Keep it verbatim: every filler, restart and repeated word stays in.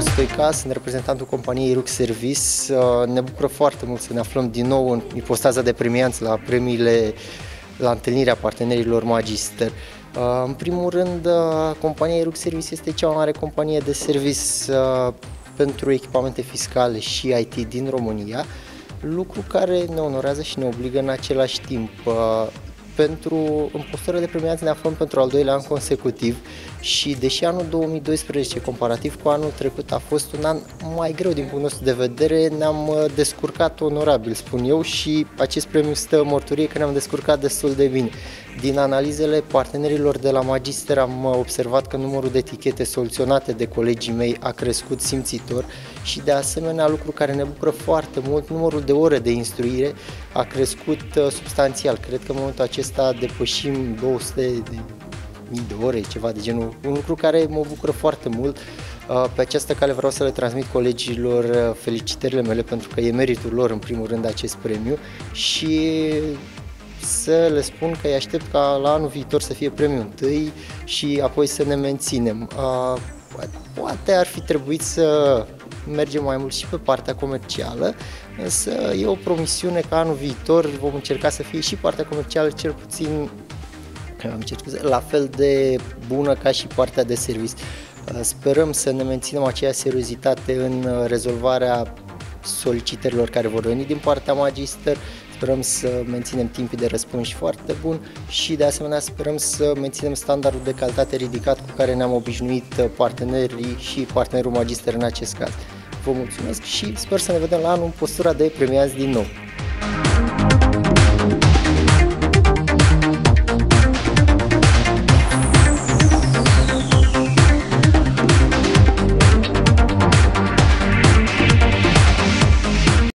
Stoica, sunt reprezentantul companiei I I R U C Service. Ne bucură foarte mult să ne aflăm din nou în ipostaza de premianți la premiile, la întâlnirea partenerilor Magister. În primul rând, compania I I R U C Service este cea mai mare companie de service pentru echipamente fiscale și I T din România, lucru care ne onorează și ne obligă în același timp. Pentru, în postura de premianți ne aflăm pentru al doilea an consecutiv și deși anul două mii doisprezece, comparativ cu anul trecut, a fost un an mai greu din punctul nostru de vedere, ne-am descurcat onorabil, spun eu, și acest premiu stă mărturie că ne-am descurcat destul de bine. Din analizele partenerilor de la Magister am observat că numărul de etichete soluționate de colegii mei a crescut simțitor și de asemenea, lucru care ne bucură foarte mult, numărul de ore de instruire a crescut substanțial. Cred că în momentul acesta depășim două sute de mii de ore, ceva de genul, un lucru care mă bucură foarte mult. Pe această cale vreau să le transmit colegilor felicitările mele pentru că e meritul lor în primul rând acest premiu și să le spun că îi aștept ca la anul viitor să fie premiul întâi și apoi să ne menținem. Poate ar fi trebuit să mergem mai mult și pe partea comercială, însă e o promisiune că anul viitor vom încerca să fie și partea comercială cel puțin la fel de bună ca și partea de service. Sperăm să ne menținem aceeași seriozitate în rezolvarea solicitărilor care vor veni din partea Magister. Sperăm să menținem timpii de răspuns foarte bun și de asemenea sperăm să menținem standardul de calitate ridicat cu care ne-am obișnuit partenerii și partenerul Magister în acest caz. Vă mulțumesc și sper să ne vedem la anul în postura de premiați din nou.